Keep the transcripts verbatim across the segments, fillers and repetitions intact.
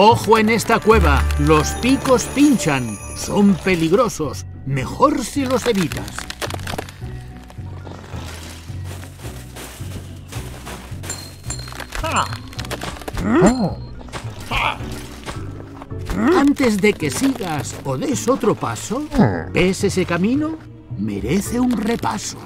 Ojo en esta cueva, los picos pinchan, son peligrosos, mejor si los evitas. Antes de que sigas o des otro paso, ¿ves ese camino? Merece un repaso.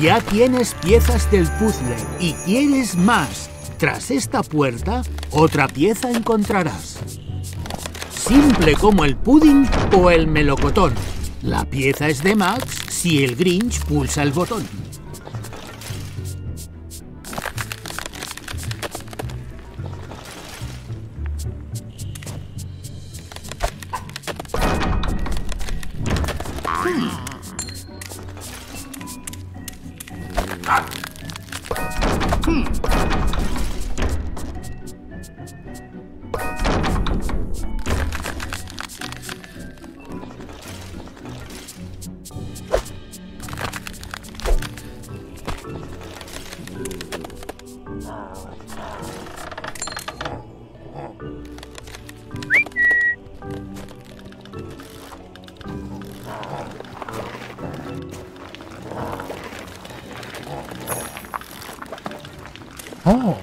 Ya tienes piezas del puzzle y quieres más. Tras esta puerta, otra pieza encontrarás. Simple como el pudding o el melocotón. La pieza es de Max si el Grinch pulsa el botón. Oh.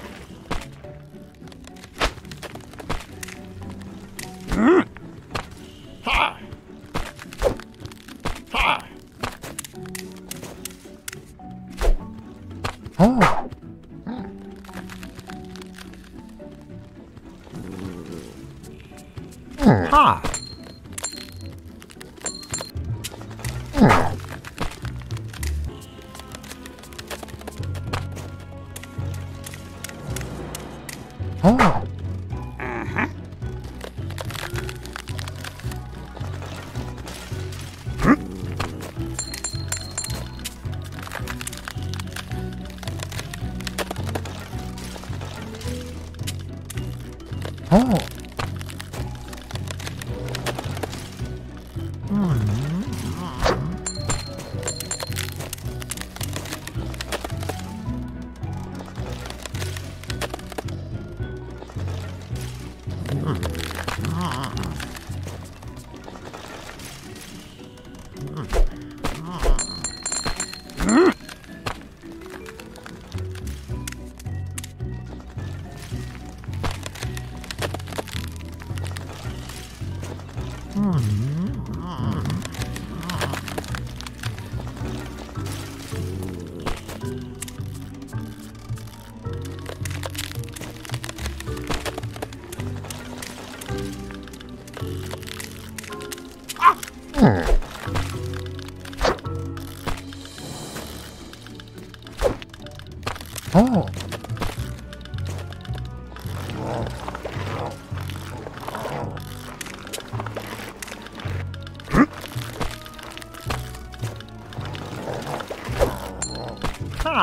Oh.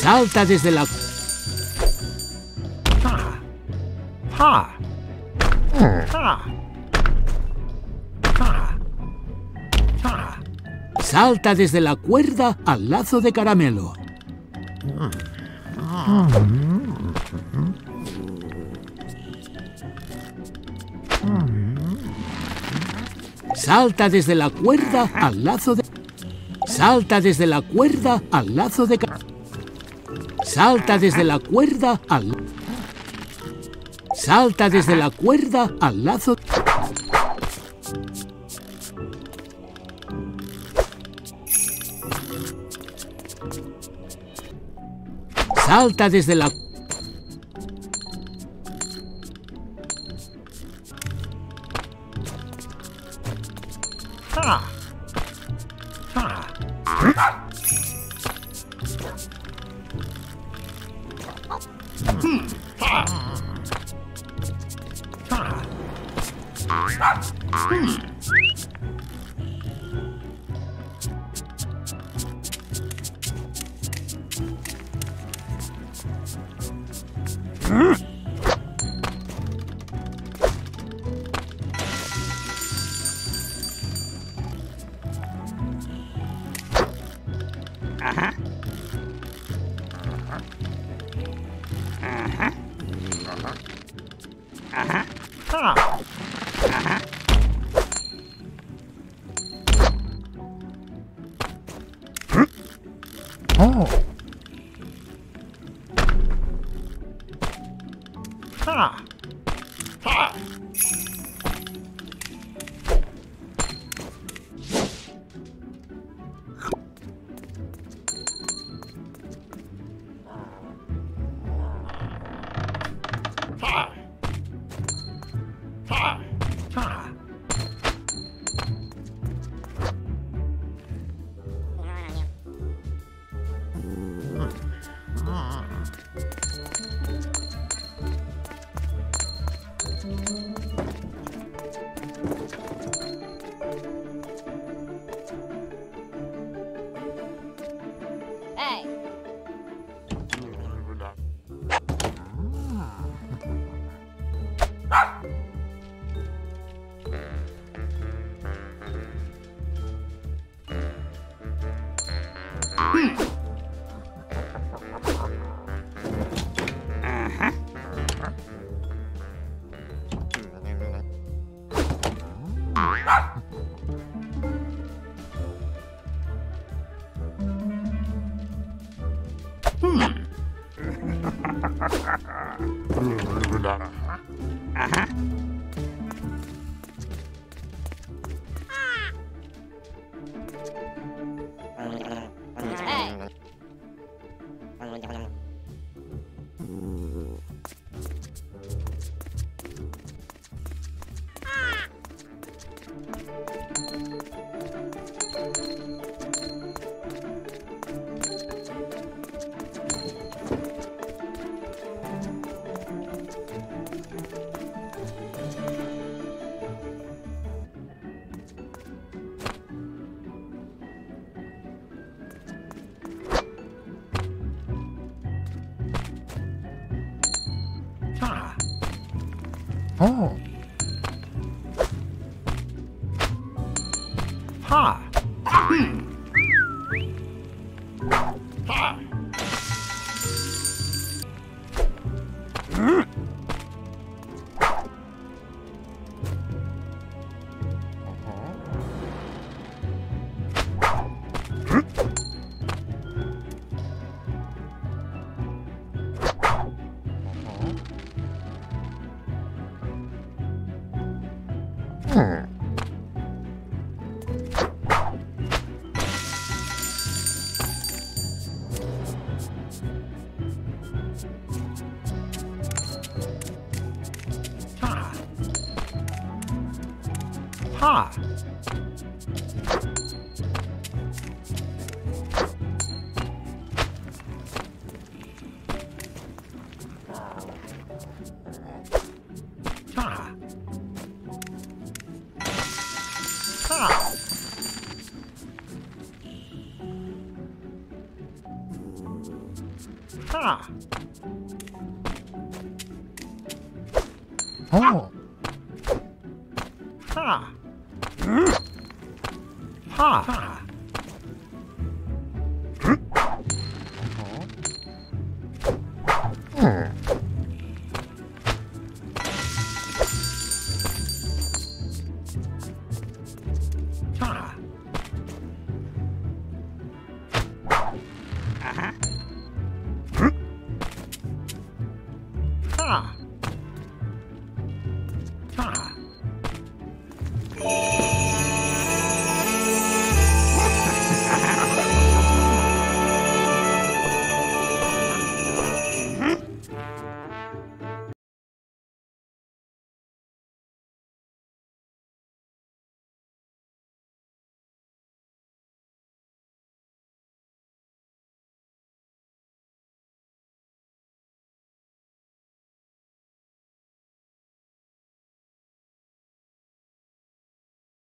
Salta desde la... Ha. Ha. Ha. Ha. Ha. Salta desde la cuerda al lazo de caramelo. Salta desde la cuerda al lazo de... Salta desde la cuerda al lazo de caramelo. Salta desde la cuerda al... Salta desde la cuerda al lazo... Salta desde la... Ah.